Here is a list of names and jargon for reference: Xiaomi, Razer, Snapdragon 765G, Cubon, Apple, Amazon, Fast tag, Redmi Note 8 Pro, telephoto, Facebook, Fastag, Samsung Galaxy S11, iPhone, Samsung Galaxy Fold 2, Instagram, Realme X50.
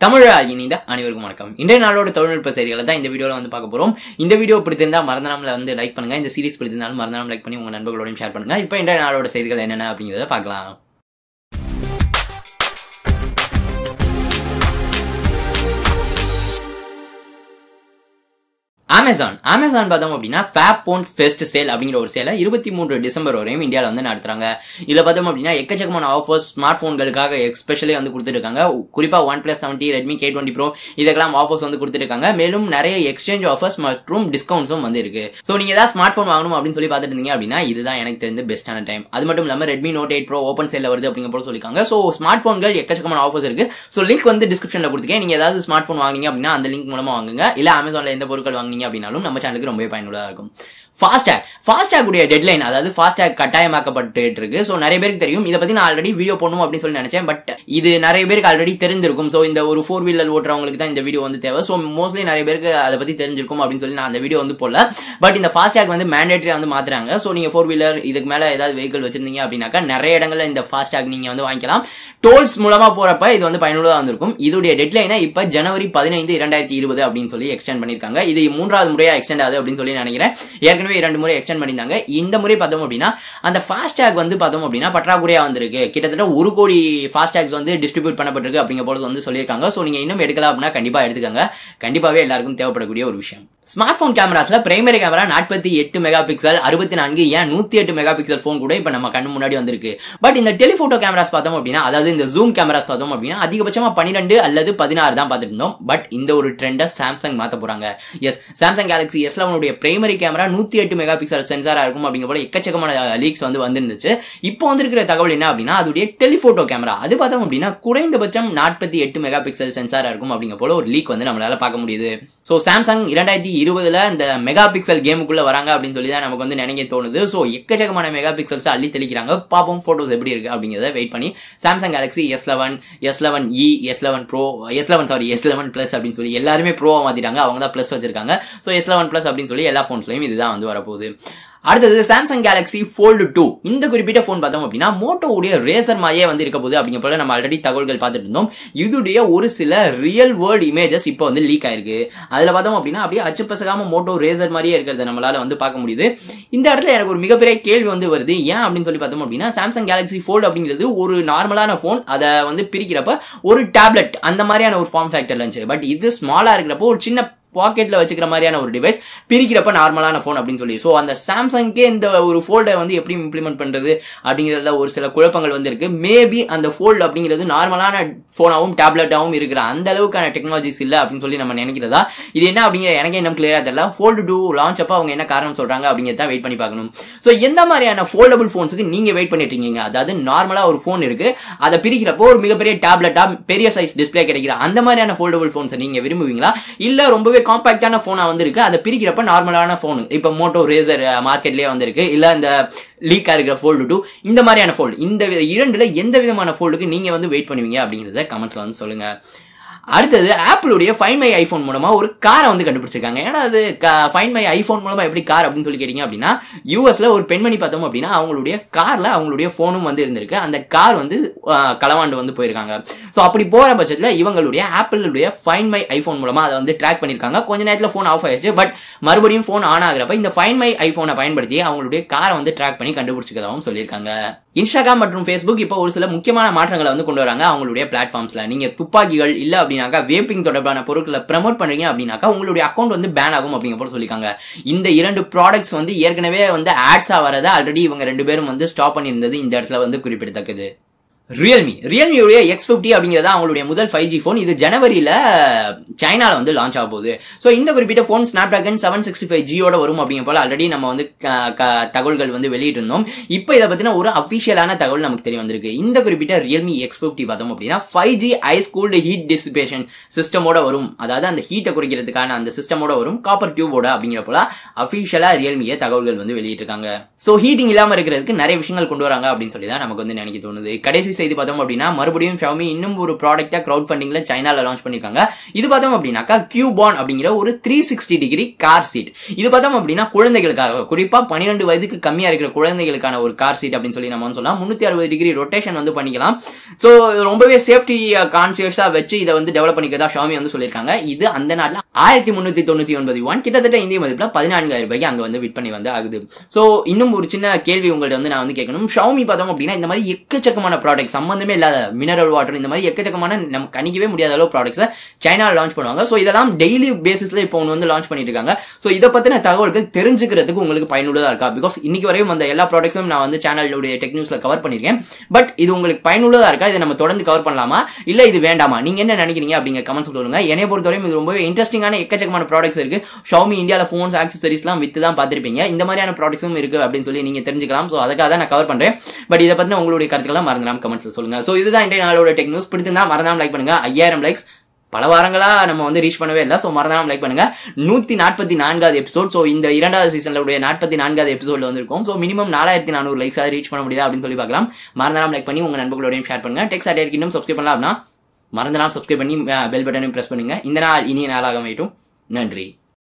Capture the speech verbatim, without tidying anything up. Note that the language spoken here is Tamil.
Tamil Aginida, Anivercum. Indian Aldo Thorin Pasarilla, in the video on the Pakapurum, in the video Pritenda, Maranam, the like Panga, in the series Pritinal, Maranam like Panium and Bogolin Sharpanga, you paint an Aldo Sarigal and an Apin the Pagla. Amazon. Amazon is Fab Phones Fest Sale. Sale twenty-three December in India. This is the offers smartphone, especially on the Kuripa One Plus seventy, Redmi K twenty Pro. This offers on the exchange offers and discounts. So, if you have a smartphone, this is the best time. That's why Redmi Note eight Pro open sale. So, smartphone offers. So, link in the description. If you have a smartphone, the link or Amazon. Fast tag. Fast tag is a deadline. That is fast tag is so, I already video but this already so, in the four-wheeler video so, mostly I the video but in the fast tag is mandatory. So, you four-wheeler, vehicle in the fast tag tolls this deadline January extend extend other Binsolina, Yakana and Murray extend Mananga, in the Murray Padamobina, and the fast tag on the Padamobina, Patraguria on the Kitata, Urukodi fast tags on the distribute Panapatra, bring about on the Solikanga, so in a medical abna, Kandipa the Ganga, Kandipa, Largum Theopagudio Rusham. Smartphone cameras, primary camera, forty-eight megapixel, Arbathanangi, and one hundred eight megapixel phone today, Panamakanamudi on the but in the telephoto cameras Padamobina, other than the zoom cameras Padamobina, Adikachama Panidande, Aladu Padina Ardam Padano, but in the trend Samsung Matapuranga. Yes. Samsung Galaxy S eleven primary camera one hundred eight megapixel sensor இருக்கும் அப்படிங்கப்போ எக்கச்சக்கமான லீக்ஸ் வந்து வந்திருந்துச்சு இப்போ வந்திருக்கிற தகவல் என்ன அப்படினா அதுடைய டெலிஃபோட்டோ கேமரா அது பார்த்தோம் அப்படினா குறைந்தபட்சம் forty-eight megapixel sensor இருக்கும் அப்படிங்கப்போ ஒரு லீக் வந்து நம்மளால பார்க்க முடியுது சோ Samsung twenty twenty ல இந்த மெகாபிக்சல் கேமுக்குள்ள வராங்க அப்படி சொல்லி தான் நமக்கு வந்து நினைக்க தோணுது சோ எக்கச்சக்கமான மெகாபிக்சல்ஸ் அள்ளி தெளிக்கறாங்க பாப்போம் போட்டோஸ் எப்படி இருக்கு அப்படிங்கறதை வெயிட் பண்ணி Samsung Galaxy S eleven S eleven E S eleven Pro S eleven sorry S eleven Plus அப்படி சொல்லி எல்லாரும் ப்ரோவா மாத்திட்டாங்க அவங்க தான் Plus வச்சிருக்காங்க so S eleven Plus அப்படினு சொல்லி எல்லா phonesலயும் இதுதான் வந்து வர போகுது அடுத்து Samsung Galaxy Fold two இந்த குறிப்பிட்ட phone பார்த்தோம் அப்படினா Moto உடைய Razer மாதிரியே வந்து இருக்க போகுது அப்படிங்கறப்ப நம்ம ஆல்ரெடி தகவல்கள் பார்த்துட்டு இருந்தோம் இதுடைய ஒரு சில real world images இப்போ வந்து லீக் ஆயிருக்கு அதுல பார்த்தோம் அப்படினா அப்படியே அச்சுப்பசகாம Moto Razer மாதிரியே இருக்குறத நம்மளால வந்து பார்க்க முடியுது இந்த இடத்துல எனக்கு ஒரு மிகப்பெரிய கேள்வி வந்து வருது ஏன் அப்படினு சொல்லி பார்த்தோம் அப்படினா Samsung Galaxy Fold அப்படிங்கிறது ஒரு நார்மலான phone அத வந்து பிரிக்கிறப்ப ஒரு tablet அந்த மாதிரியான ஒரு form factorல இருந்துச்சு பட் இது ஸ்மாலா இருக்குறப்ப ஒரு சின்ன pocket la vechikra mariyana or device pirikirappa normalana phone appdin solli so and the Samsung ke inda oru fold vandu eppadi implement pandrathu abdingiradha oru sila kulapangal vandirukku maybe and the fold abdingiradhu normalana phone avum tablet avum irukra and alukana technologies illa appdin solli nama nenikkiradha idu enna abdingira enakku innum clear ah therilla fold two launch appa avanga enna kaaranam solranga abdingiradha wait panni paakanum so endha mariyana foldable phones ku neenga wait pannittinga adhaadu normala oru phone irukku adha pirikirappo oru megaperiya tablet ah periya size display kedaikira andha mariyana foldable phones neenga virumuvingala illa romba compact phone வந்திருக்கு அது பிரிக்கிறப்ப நார்மலான phone இப்போ Moto Razer மார்க்கெட்லயே வந்திருக்கு இல்ல இந்த லீக் ஆகிற Fold two இந்த மாதிரியான fold இந்த இரண்டுல எந்த விதமான foldக்கு நீங்க வந்து வெயிட் பண்ணுவீங்க அப்படிங்கறதை கமெண்ட்ஸ்ல வந்து சொல்லுங்க அடுத்து Apple உடைய Find My iPhone மூலமா ஒரு காரை வந்து கண்டுபிடிச்சிருக்காங்க ஏனா அது Find My iPhone மூலமா எப்படி கார் அப்படினு சொல்லி கேட்டிங்க அப்படினா U S ல ஒரு பெண்மணி பார்த்தோம் அப்படினா அவங்களுடைய கார்ல அவங்களுடைய ஃபோனும் வந்து இருந்திருக்கு அந்த கார் வந்து கலவாண்டு வந்து போயிருக்காங்க சோ அப்படி போற பட்சத்துல இவங்களுடைய Apple உடைய Find My iPhone மூலமா அதை வந்து ட்ராக் பண்ணிருக்காங்க கொஞ்ச நேரத்துல ஃபோன் ஆஃப் ஆயிருச்சு பட் மறுபடியும் ஃபோன் ஆன் ஆகறப்ப இந்த Find My iPhone-ஐ பயன்படுத்தி அவங்களுடைய காரை வந்து ட்ராக் பண்ணி கண்டுபிடிச்சிருக்கதாவும் சொல்லிருக்காங்க Instagram மற்றும் Facebook இப்போ ஒரு சில முக்கியமான மாற்றங்களை வந்து கொண்டு வராங்க அவங்களுடைய பிளாட்ஃபார்ம்ஸ்ல நீங்க துப்பாக்கிகள் இல்ல அப்படினாக்க வேப்பிங் தொடர்பான பொருட்களை ப்ரோமோட் பண்றீங்க அப்படினாக்க உங்களுடைய அக்கவுண்ட் வந்து பேன் ஆகும் அப்படிங்கறப்ப சொல்லிருக்காங்க இந்த இரண்டு products வந்து ஏற்கனவே வந்து ஆட்ஸா வரத ஆல்ரெடி இவங்க ரெண்டு பேரும் வந்து ஸ்டாப் பண்ணி இருந்தது இந்த இடத்துல வந்து குறிப்பிடத்தக்கது Realme, Realme X fifty அப்படிங்கறதா அவங்களுடைய முதல் five G phone இது ஜனவரியில சைனால வந்து லான்ச் ஆக போகுது. சோ இந்த குறிப்பிட்ட phone Snapdragon seven sixty-five G ஓட வரும் அப்படிங்கறப்ப ஆல்ரெடி நம்ம வந்து தகவல்கள் வந்து வெளியிட்டு இருந்தோம். இப்போ இத பத்தின ஒரு அபிஷியலான தகவல் நமக்கு தெரிய வந்திருக்கு. இந்த குறிப்பிட்ட Realme X fifty பார்த்தோம் அப்படினா five G ice cooled heat dissipation system ஓட வரும். அதாவது அந்த ஹீட்ட குறைக்கிறதுக்கான அந்த சிஸ்டம் ஓட வரும் காப்பர் டியூப் ஓட அப்படிங்கறப்ப அபிஷியலா Realme தகவல்கள் வந்து வெளியிட்டு இருக்காங்க. சோ ஹீட்டிங் இல்லாம இருக்குறதுக்கு நிறைய விஷயங்கள் கொண்டு வராங்க அப்படினு சொல்லி தான் நமக்கு வந்து நினைக்க தோணுது. கடைசி செய்து பார்த்தோம் அப்படினா மறுபடியும் Xiaomi இன்னும் ஒரு ப்ராடக்ட்ட கிரவுட் ஃபண்டிங்ல சைனால லான்ச் பண்ணிருக்காங்க. இது பார்த்தோம் அப்படினாக்கா Cubon அப்படிங்கற ஒரு three sixty degree car seat. இது பார்த்தோம் அப்படினா குழந்தைகளுக்காக குறிப்பா பன்னிரண்டு வயதுக்கு கம்மியா இருக்கிற குழந்தைகளுக்கான ஒரு கார் சீட் அப்படினு சொல்லி நம்ம சொல்லலாம். முன்னூற்று அறுபது டிகிரி ரொட்டேஷன் வந்து பண்ணிக்கலாம். சோ ரொம்பவே சேஃப்டி கான்ஷியஸா வெச்சு இத வந்து டெவலப் பண்ணிக்கிறதா Xiaomi வந்து சொல்லிருக்காங்க. இது அந்த நாட்ல ஆயிரத்து முன்னூற்று தொண்ணூற்று ஒன்பது யுவான் கிட்டத்தட்ட இந்திய மதிப்புல பதினான்காயிரம் ரூபாய்க்கு அங்க வந்து விட் பண்ணி வந்து ஆகுது. சோ இன்னும் ஒரு சின்ன கேள்வி உங்களுக்கு வந்து நான் வந்து கேட்கணும். Xiaomi பார்த்தோம் அப்படினா இந்த மாதிரி எக்கச்சக்கமான ப்ராடக்ட் சம்பந்தமே இல்லாத மினரல் வாட்டர் இந்த மாதிரி எக்கச்சக்கமான நம்ம கணிக்கவே முடியாத அளவு ப்ராடக்ட்ஸ் சைனால லான்ச் பண்ணுவாங்க. சோ இதெல்லாம் டெய்லி பேசிஸ்ல இப்போ வந்து லான்ச் பண்ணிட்டு இருக்காங்க. சோ இத பத்தின தகவல்கள் தெரிஞ்சுக்கிறதுக்கு உங்களுக்கு பயனுள்ளதா இருக்கா? பிகாஸ் இன்னைக்கு வரையும் அந்த எல்லா ப்ராடக்ட்ஸும் நான் வந்து சேனலோட டெக் நியூஸ்ல கவர் பண்ணிருக்கேன். பட் இது உங்களுக்கு பயனுள்ளதா இருக்கா? இதை நம்ம தொடர்ந்து கவர் பண்ணலாமா இல்ல இது வேண்டாமா? நீங்க என்ன நினைக்கிறீங்க அப்படிங்க கமெண்ட்ஸ் சொல்லுங்க. என்னை பொறுத்தவரையும் இது ரொம்பவே இன்ட்ரெஸ்டிங்கான எக்கச்சக்கமான ப்ராடக்ட்ஸ் இருக்கு. Xiaomi இந்தியால ஃபோன்ஸ் ஆக்சஸரீஸ்லாம் வித்து தான் பாத்திருப்பீங்க. இந்த மாதிரியான ப்ராடக்ட்ஸும் இருக்கு அப்படின்னு சொல்லி நீங்க தெரிஞ்சுக்கலாம். சோ அதுக்காக தான் நான் கவர் பண்றேன். பட் இத பத்தின உங்களுடைய கருத்துக்களை மறந்துடாம கமெண்ட்ஸ்ல சொல்லுங்க. சோ இதுதான் இன்றைய நாளோட டெக் நியூஸ். பிடிச்சிருந்தா மறந்துடாம லைக் பண்ணுங்க. ஐயாயிரம் லைக்ஸ் பல வாரங்களா நம்ம வந்து ரீச் பண்ணவே இல்லை. சோ மறந்துடாம லைக் பண்ணுங்க. நூத்தி நாற்பத்தி நான்காவது எபிசோட். சோ இந்த இரண்டாவது சீசன்ல உடைய நாற்பத்தி நான்காவது எபிசோட்ல வந்திருக்கும். சோ மினிமம் நாலாயிரத்தி நானூறு லைக்ஸ் ஆக ரீச் பண்ண முடியுதா அப்படின்னு சொல்லி பார்க்கலாம். மறந்துடாம லைக் பண்ணி உங்க நண்பர்களோடையும் ஷேர் பண்ணுங்க. டெக் சாட்டேட் கிண்டம் சப்ஸ்கிரைப் பண்ணலாம் அப்படின்னா மறந்துடாம சப்ஸ்கிரைப் பண்ணி பெல் பட்டனையும் பிரஸ் பண்ணுங்க. இந்த நாள் இனிய நாளாக அமையட்டும். நன்றி.